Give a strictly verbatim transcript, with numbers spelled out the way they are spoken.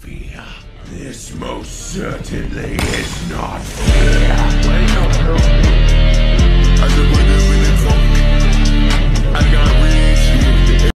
fear. This most certainly is not fear.